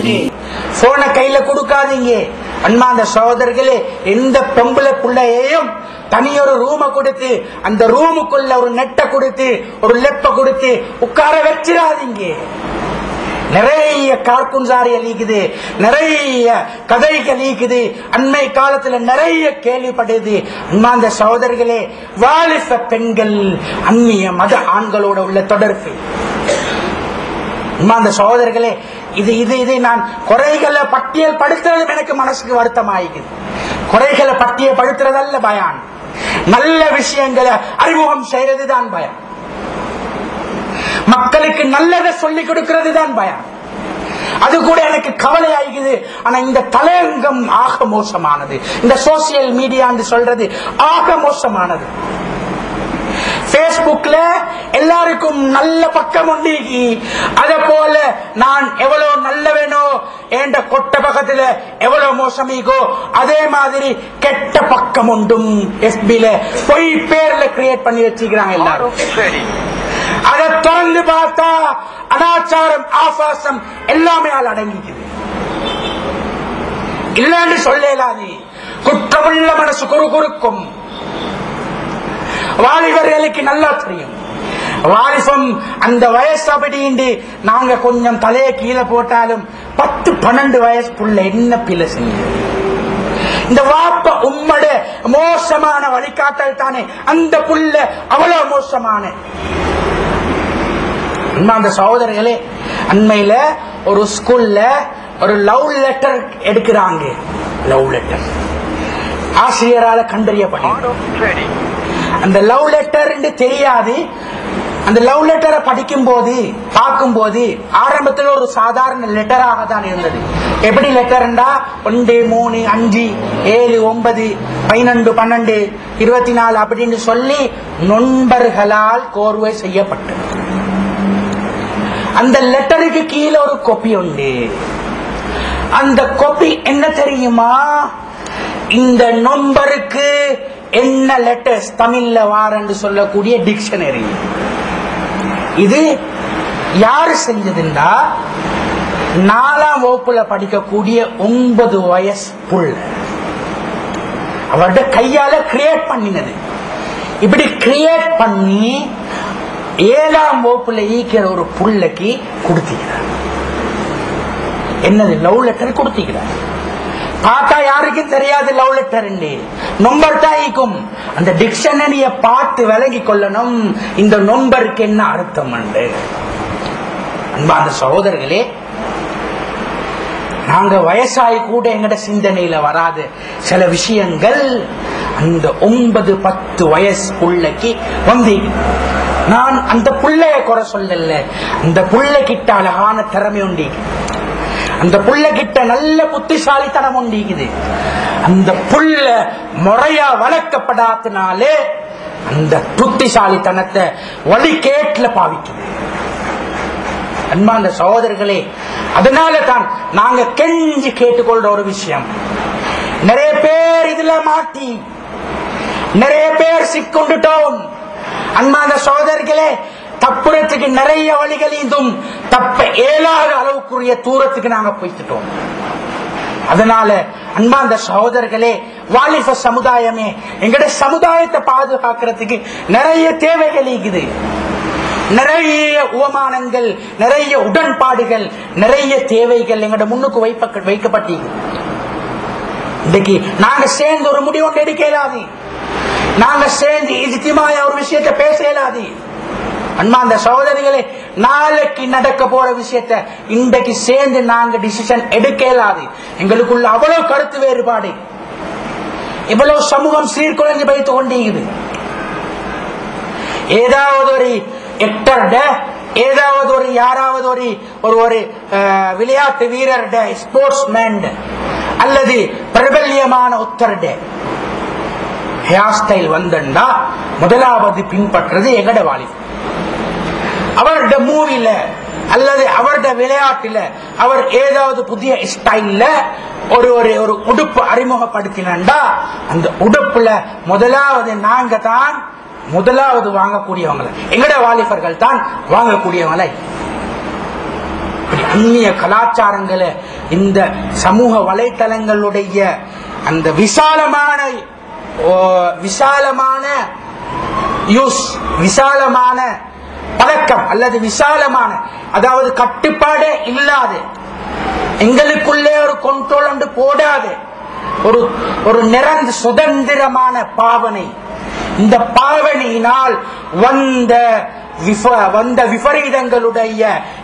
சரி. போனை கையில கொடுக்காதீங்க அன்பார்ந்த சகோதரர்களே. எந்த பொம்பளை பிள்ளையையும் தனியொரு ரூமை கொடுத்து அந்த ரூமுக்குள்ள ஒரு நெட்டை கொடுத்து ஒரு லெப்பை கொடுத்து உட்கார வச்சிடாதீங்க. நிறைய கார்குன்சாரி அழிக்குது, நிறைய கதைகள் ஈக்குது, அண்மை காலத்துல நிறைய கேள்விப்படுது. அன்பார்ந்த சகோதரர்களே, வாலிப பெண்கள் அந்நிய மத ஆண்களோட உள்ள தொடர்பு அன்பார்ந்த சகோதரர்களே, இது இது இது நான் குறைகளை பட்டியல் படுத்துறது எனக்கு மனசுக்கு வருத்தம் ஆயிக்குது. குறைகளை பட்டியல் படுத்துறதல்ல பயான், நல்ல விஷயங்களை அறிமுகம் செய்யறது தான் பயான். மக்களுக்கு நல்லதை சொல்லிக் கொடுக்கிறது தான் பயம். அது கூட எனக்கு கவலை ஆகிக்குது. ஆனா இந்த தலையங்கம் ஆக மோசமானது. இந்த சோசியல் மீடியா சொல்றது ஆக மோசமானது. பேஸ்புக்ல எல்லாருக்கும் நல்ல பக்கம் உண்டு. அத போல நான் எவ்வளவு நல்ல வேணோ என்ற கொட்ட பக்கத்துல எவ்வளவு மோசமிக்கோ அதே மாதிரி கெட்ட பக்கம் உண்டும். எஃபில பொய் பேர்ல கிரியேட் பண்ணி வச்சுக்கிறாங்க எல்லாரும். அதை தொடர்ந்து பார்த்தா அனாச்சாரம் ஆபாசம் எல்லாமே அடங்கிக்குது. இல்லன்னு சொல்லலாது. குற்றமுள்ள மனசு குறுகுறுக்கும். வாலிபர்களுக்கு நல்லா தெரியும். வாலிபம் அந்த வயசு அப்படிண்டு நாங்க கொஞ்சம் தலையை கீழே போட்டாலும் 10-12 வயசுக்குள்ள என்ன பிள்ளை செய்யுது. இந்த வாப்ப உம்மட மோசமான வழிகாட்டல் தானே அந்த புள்ள அவ்வளவு மோசமான. அந்த சகோதரர்களே, அண்மையில ஒரு ஸ்கூல்ல ஒரு லவ் லெட்டர் எடுக்கிறாங்க. லவ் லெட்டர் ஆசிரியரால கண்டறியப்பட்டது. அந்த லவ் லெட்டர் தெரியாது. அந்த லவ் லெட்டரை படிக்கும் போது பார்க்கும் போது ஆரம்பத்தில் ஒரு சாதாரண லெட்டராக தான் இருந்தது. எப்படி லெட்டர்ண்டா 1, 3, 5, 7, 9, 12, 12, 24 அப்படின்னு சொல்லி நண்பர்களால் கோர்வை செய்யப்பட்டது. அந்த லெட்டருக்கு கீழே ஒரு கோப்பி உண்டு. அந்த கோப்பி என்ன தெரியுமா? இந்த நம்பருக்கு என்ன லெட்டர்ஸ் தமிழ்ல வாரன்னு சொல்லக்கூடிய டிக்ஷனரி. இது யாரு செஞ்சதுண்டா 4ஆம் வகுப்புல படிக்கக்கூடிய 9 வயசு புள்ள அவருடைய கையால கிரியேட் பண்ணினது. இப்படி கிரியேட் பண்ணி 7ஆம் வகுப்புல ஈக்கிற ஒரு புள்ளைக்கு கொடுத்துக்கிறார். என்னது லவ் லெட்டர் கொடுத்துக்கிறார். பார்த்தா யாருக்கும் தெரியாது லவ் லெட்டர் நம்பர் தான் ஈக்கும். அந்த டிக்ஷனரிய பார்த்து விலகி கொள்ளணும். இந்த நம்பருக்கு என்ன அர்த்தம்? அன்பான சகோதரர்களே, நாங்க வயசாயி கூட எங்கட சிந்தனையில வராது சில விஷயங்கள் அந்த 9-10 வயசு புள்ளைக்கு வந்து. நான் அந்த புள்ளைய குறை சொல்லல. அந்த புள்ள கிட்ட அழகான திறமை உண்டி, அந்த புள்ள கிட்ட நல்ல புத்திசாலித்தனம் உண்டிக்குது. அந்த புள்ள முறையா வளர்க்கப்படாதனாலே அந்த புத்திசாலித்தனத்தை வழிகேட்ல பாவிக்குது. அன்பான சகோதரர்களே, அதனால தான் நாங்க கெஞ்சி கேட்டுக்கொள்ற ஒரு விஷயம், நிறைய பேர் இதுல மாட்டி நிறைய பேர் சிக்கொண்டுட்டோம். அன்பான சகோதரர்களே, தப்புறத்துக்கு நிறைய வழிகள் இதுவும் தப்ப ஏழாறு அளவுக்குரிய தூரத்துக்கு நாங்க போய்த்துட்டோம். அதனால அன்பான சகோதரர்களே, வாலிப சமுதாயமே எங்கட சமுதாயத்தை பாதுகாக்கிறதுக்கு நிறைய தேவைகள் இருக்குது. நிறைய உபமானங்கள், நிறைய உடன்பாடுகள், நிறைய தேவைகள் எங்கட முன்னுக்கு வைக்கப்பட்டிருக்கு. இன்றைக்கு நாங்க சேர்ந்து ஒரு முடிவு ஒன்று எடுக்க இயலாது. நாங்க சேர்ந்து இஜ்திமாய ஒரு விஷயத்தை பேச இயலாது. அன்பார்ந்த சகோதரிகளே, நாளைக்கு நடக்க போற விஷயத்தை இன்றைக்கு சேர்ந்து நாங்க டிசிஷன் எடுக்க இயலாது. எங்களுக்குள்ள அவ்வளவு கருத்து வேறுபாடு, இவ்வளவு சமூகம் சீர்குலைந்து வைத்துக் கொண்டிருக்குது. ஏதாவது ஒரு எக்டர்ட, ஏதாவது ஒரு யாராவது ஒரு ஒரு விளையாட்டு வீரர்ட, ஸ்போர்ட்ஸ் மேன் அல்லது பிரபல்யமான உத்தரட ஹேர் ஸ்டைல் வந்தா முதலாவது பின்பற்றது எங்கட வாலிப. அவருடைய மூவில அல்லது அவருடைய விளையாட்டுல அவர் ஏதாவது புதிய ஸ்டைல்ல ஒரு ஒரு உடுப்பு அறிமுகப்படுத்தினா அந்த உடுப்புல முதலாவது நாங்க தான் முதலாவது வாங்கக்கூடியவங்களை, எங்கட வாலிபர்கள் தான் வாங்கக்கூடியவங்களை. இந்திய கலாச்சாரங்களை இந்த சமூக வலைத்தளங்களுடைய அந்த விசாலமான யூஸ், விசாலமான பழக்கம் அல்லது விசாலமான அதாவது கட்டுப்பாடே இல்லாது எங்களுக்குள்ளே ஒரு கண்ட்ரோல் என்று போடாது ஒரு ஒரு நிரந்த சுதந்திரமான பாவனை. இந்த பாவனையினால் வந்த விபரீதங்களுடைய